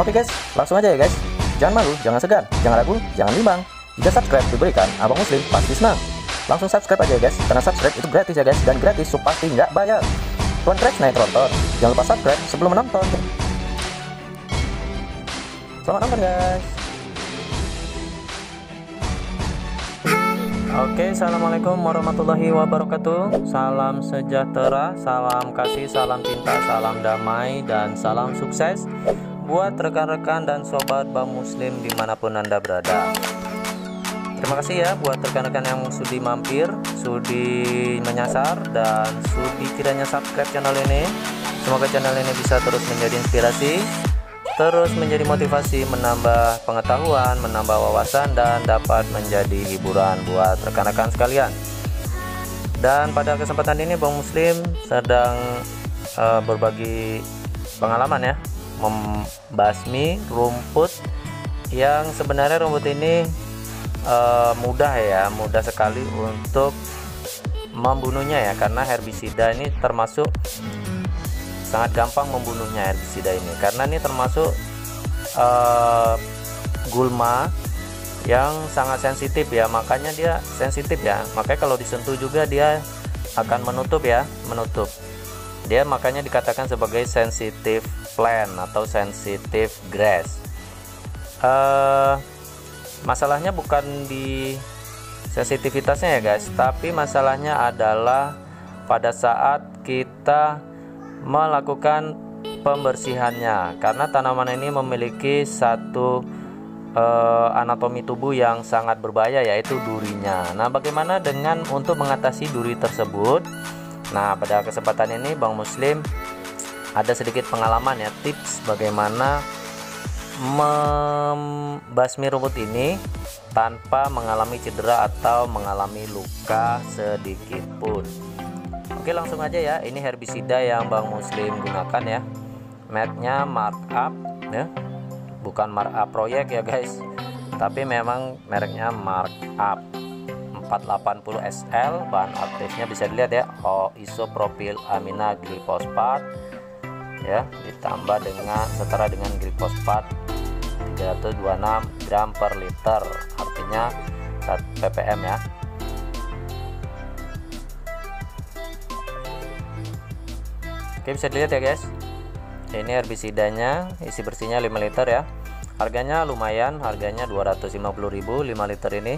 Oke guys, langsung aja ya guys. Jangan malu, jangan segan, jangan ragu, jangan bimbang. Jika subscribe diberikan, Abang Muslim pasti senang. Langsung subscribe aja ya guys, karena subscribe itu gratis ya guys. Dan gratis, so pasti nggak bayar. Tuan Trax naik nonton, jangan lupa subscribe sebelum menonton. Selamat nonton guys. Oke, assalamualaikum warahmatullahi wabarakatuh. Salam sejahtera, salam kasih, salam cinta, salam damai, dan salam sukses buat rekan-rekan dan sobat Bang Muslim dimanapun anda berada. Terima kasih ya buat rekan-rekan yang sudi mampir, sudi menyasar, dan sudi kiranya subscribe channel ini. Semoga channel ini bisa terus menjadi inspirasi, terus menjadi motivasi, menambah pengetahuan, menambah wawasan, dan dapat menjadi hiburan buat rekan-rekan sekalian. Dan pada kesempatan ini Bang Muslim sedang berbagi pengalaman ya, membasmi rumput yang sebenarnya rumput ini mudah ya, mudah sekali untuk membunuhnya ya, karena herbisida ini termasuk sangat gampang membunuhnya herbisida ini, karena ini termasuk gulma yang sangat sensitif ya, makanya dia sensitif ya, makanya kalau disentuh juga dia akan menutup ya, menutup dia, makanya dikatakan sebagai sensitive plant atau sensitive grass. Masalahnya bukan di sensitivitasnya ya guys, tapi masalahnya adalah pada saat kita melakukan pembersihannya, karena tanaman ini memiliki satu anatomi tubuh yang sangat berbahaya, yaitu durinya. Nah, bagaimana dengan untuk mengatasi duri tersebut? Nah, pada kesempatan ini Bang Muslim ada sedikit pengalaman ya, tips bagaimana membasmi rumput ini tanpa mengalami cedera atau mengalami luka sedikit pun. Oke, langsung aja ya. Ini herbisida yang Bang Muslim gunakan ya. Merknya Markup ya. Bukan Markup Proyek ya guys, tapi memang mereknya Markup 480 SL. Bahan aktifnya bisa dilihat ya, isopropil amina glifosfat ya, ditambah dengan setara dengan glifosfat 326 gram per liter, artinya 1 ppm ya. Oke, bisa dilihat ya guys, ini herbisidanya, isi bersihnya 5 liter ya. Harganya lumayan, harganya 250.000 5 liter ini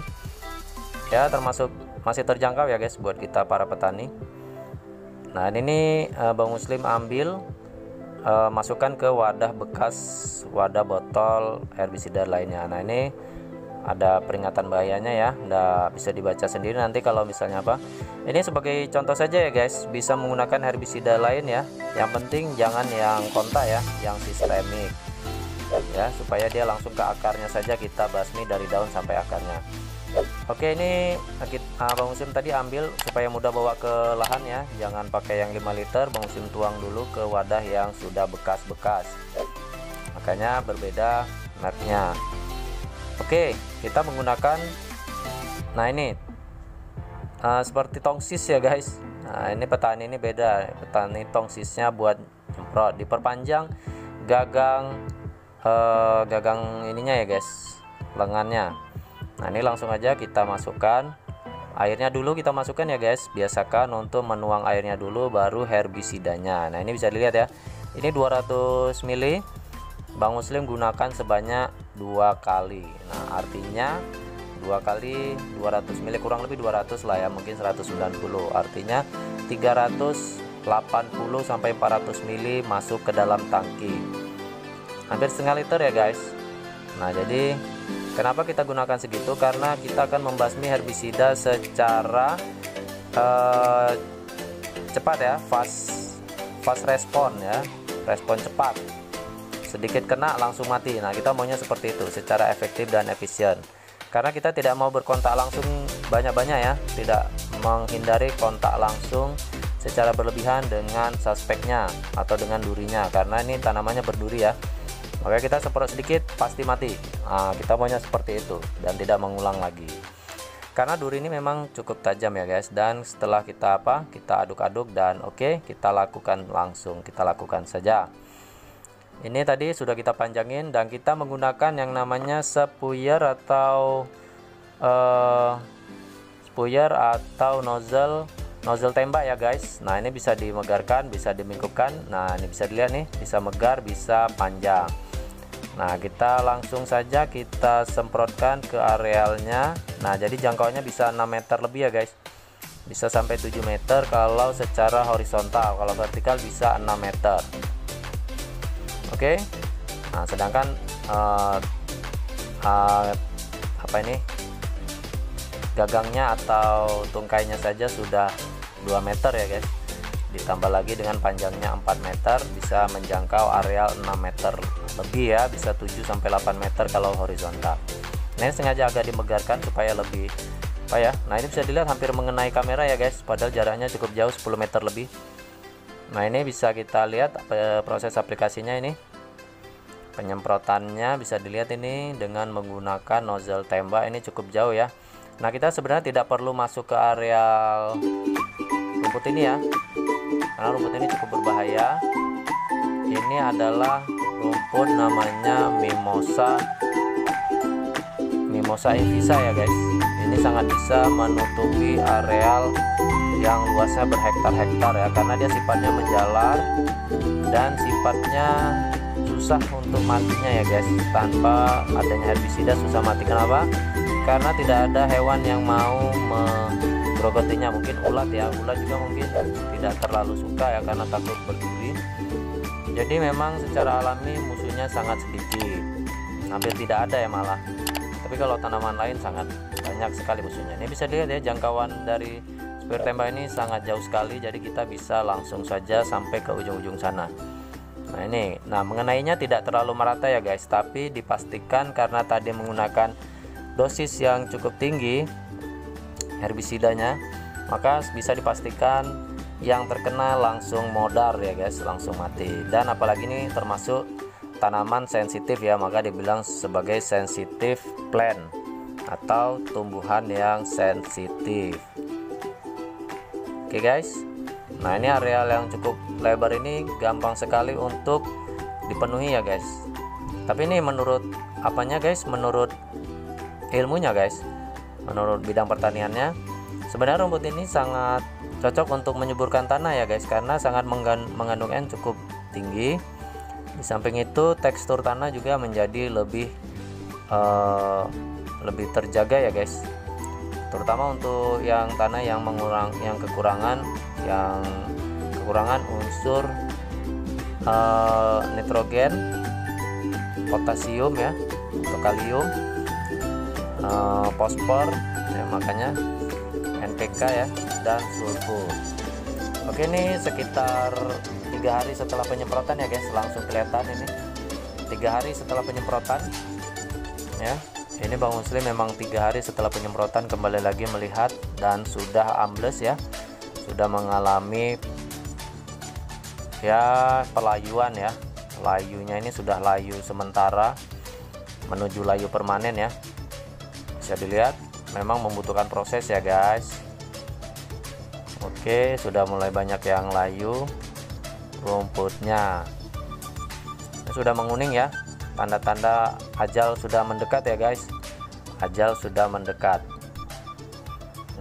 ya, termasuk masih terjangkau ya guys buat kita para petani. Nah, ini Bang Muslim ambil, masukkan ke wadah bekas, wadah botol herbisida lainnya. Nah, ini ada peringatan bahayanya ya, nggak bisa dibaca sendiri nanti kalau misalnya apa. Ini sebagai contoh saja ya guys, bisa menggunakan herbisida lain ya, yang penting jangan yang kontak ya, yang sistemik ya, supaya dia langsung ke akarnya saja, kita basmi dari daun sampai akarnya. Oke, ini Bang Muslim tadi ambil supaya mudah bawa ke lahan ya, jangan pakai yang 5 liter, Bang Muslim tuang dulu ke wadah yang sudah bekas-bekas, makanya berbeda mereknya. Oke, kita menggunakan, nah ini seperti tongsis ya guys. Nah, ini petani ini beda, petani tongsisnya buat nyemprot, diperpanjang gagang ininya ya guys, lengannya. Nah, ini langsung aja kita masukkan airnya dulu, kita masukkan ya guys, biasakan untuk menuang airnya dulu baru herbisidanya. Nah, ini bisa dilihat ya, ini 200 ml Bang Muslim gunakan sebanyak 2 kali. Nah, artinya 2 kali 200 ml, kurang lebih 200 lah ya, mungkin 190, artinya 380 sampai 400 ml masuk ke dalam tangki, hampir setengah liter ya guys. Nah, jadi kenapa kita gunakan segitu, karena kita akan membasmi herbisida secara cepat ya, fast respon ya, respon cepat, sedikit kena langsung mati. Nah, kita maunya seperti itu, secara efektif dan efisien, karena kita tidak mau berkontak langsung banyak-banyak ya, tidak menghindari kontak langsung secara berlebihan dengan suspeknya atau dengan durinya, karena ini tanamannya berduri ya, maka kita semprot sedikit pasti mati. Nah, kita maunya seperti itu dan tidak mengulang lagi, karena duri ini memang cukup tajam ya guys. Dan setelah kita kita aduk-aduk, dan oke, kita lakukan saja. Ini tadi sudah kita panjangin dan kita menggunakan yang namanya spuyer atau nozzle tembak ya guys. Nah ini bisa dimegarkan, bisa dimingkupkan. Nah ini bisa dilihat nih, bisa megar, bisa panjang. Nah kita langsung saja kita semprotkan ke arealnya. Nah jadi jangkauannya bisa 6 meter lebih ya guys. Bisa sampai 7 meter kalau secara horizontal, kalau vertikal bisa 6 meter. Oke, nah sedangkan gagangnya atau tungkainya saja sudah 2 meter ya guys, ditambah lagi dengan panjangnya 4 meter bisa menjangkau areal 6 meter lebih ya, bisa 7-8 meter kalau horizontal. Nah, ini sengaja agak dimegarkan supaya lebih apa ya. Nah ini bisa dilihat hampir mengenai kamera ya guys, padahal jaraknya cukup jauh, 10 meter lebih. Nah ini bisa kita lihat proses aplikasinya, ini penyemprotannya bisa dilihat ini dengan menggunakan nozzle tembak, ini cukup jauh ya. Nah kita sebenarnya tidak perlu masuk ke areal rumput ini ya, karena rumput ini cukup berbahaya. Ini adalah rumput namanya mimosa invisa ya guys. Ini sangat bisa menutupi areal yang luasnya berhektar-hektar ya, karena dia sifatnya menjalar dan sifatnya susah untuk matinya ya guys. Tanpa adanya herbisida susah mati. Kenapa? Karena tidak ada hewan yang mau menggerogotinya. Mungkin ulat ya, ulat juga mungkin tidak terlalu suka ya karena takut berduri. Jadi memang secara alami musuhnya sangat sedikit, hampir tidak ada ya malah. Tapi kalau tanaman lain sangat banyak sekali musuhnya. Ini bisa dilihat ya, jangkauan dari spuyer tembak ini sangat jauh sekali, jadi kita bisa langsung saja sampai ke ujung-ujung sana. Nah ini, nah mengenainya tidak terlalu merata ya guys, tapi dipastikan karena tadi menggunakan dosis yang cukup tinggi herbisidanya, maka bisa dipastikan yang terkena langsung modar ya guys, langsung mati. Dan apalagi ini termasuk tanaman sensitif ya, maka dibilang sebagai sensitive plant atau tumbuhan yang sensitif. Oke guys, nah ini areal yang cukup lebar ini gampang sekali untuk dipenuhi ya guys. Tapi ini menurut apanya guys, menurut ilmunya guys, menurut bidang pertaniannya, sebenarnya rumput ini sangat cocok untuk menyuburkan tanah ya guys, karena sangat mengandung N cukup tinggi. Di samping itu tekstur tanah juga menjadi lebih terjaga ya guys, terutama untuk yang tanah yang kekurangan unsur nitrogen, potasium ya, atau kalium, fosfor ya, makanya NPK ya, dan sulfur. Oke, ini sekitar 3 hari setelah penyemprotan ya guys, langsung kelihatan ini 3 hari setelah penyemprotan ya. Ini Bang Muslim memang 3 hari setelah penyemprotan kembali lagi melihat dan sudah ambles ya, sudah mengalami ya pelayuan ya, layunya ini sudah layu sementara menuju layu permanen ya. Bisa dilihat memang membutuhkan proses ya guys. Oke, sudah mulai banyak yang layu rumputnya, sudah menguning ya, tanda-tanda ajal sudah mendekat ya guys, ajal sudah mendekat.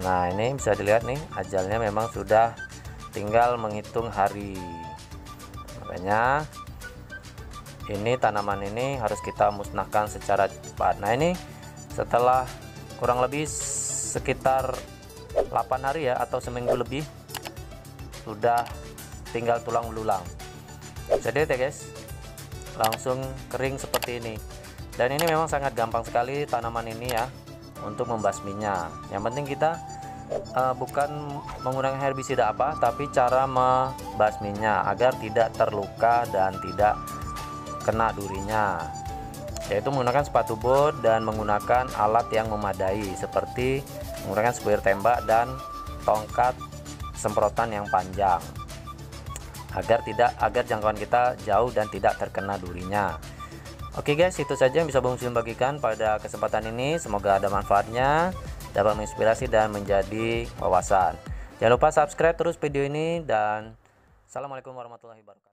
Nah ini bisa dilihat nih, ajalnya memang sudah tinggal menghitung hari. Makanya ini tanaman ini harus kita musnahkan secara cepat. Nah ini setelah kurang lebih sekitar 8 hari ya, atau seminggu lebih, sudah tinggal tulang belulang. Bisa dilihat ya guys, langsung kering seperti ini. Dan ini memang sangat gampang sekali tanaman ini ya untuk membasminya. Yang penting kita bukan menggunakan herbisida apa, tapi cara membasminya agar tidak terluka dan tidak kena durinya, yaitu menggunakan sepatu bot dan menggunakan alat yang memadai seperti menggunakan spuyer tembak dan tongkat semprotan yang panjang, agar jangkauan kita jauh dan tidak terkena durinya. Oke guys, itu saja yang bisa Bang Muslim bagikan pada kesempatan ini. Semoga ada manfaatnya, dapat menginspirasi dan menjadi wawasan. Jangan lupa subscribe terus video ini, dan assalamualaikum warahmatullahi wabarakatuh.